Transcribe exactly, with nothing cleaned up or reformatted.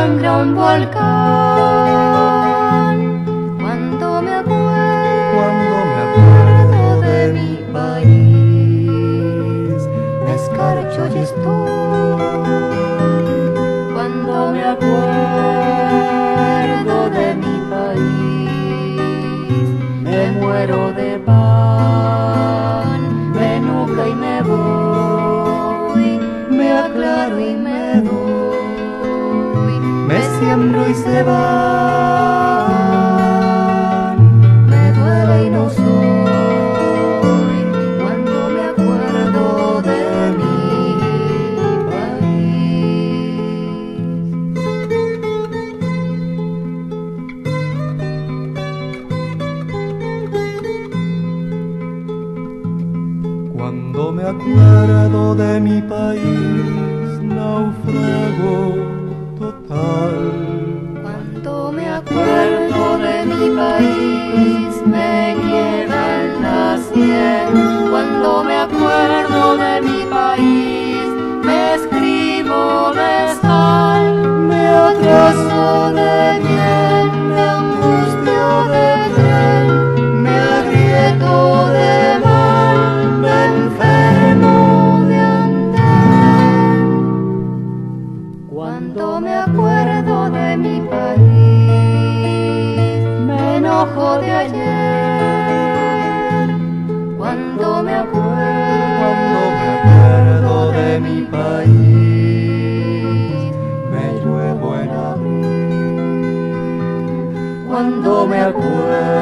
tiembla un volcán. Cuando me acuerdo, cuando me acuerdo de mi país, me escarcho y estoy. Cuando me acuerdo de mi país, me muero de pan, me nublo y me voy, me aclaro y me doy. Me siembro y se van, me duele y no soy, cuando me acuerdo de mi país. Cuando me acuerdo de mi país, naufrago. Cuando me acuerdo de mi país, me quiebran las sien. Cuando me acuerdo de mi país, me escribo de sal, me atraso de bien, me angustio de gel, me agrieto de mal, me enfermo. Cuando me acuerdo de mi país, me enojo de ayer. Cuando me acuerdo de mi país, me lluevo en abril. Cuando me acuerdo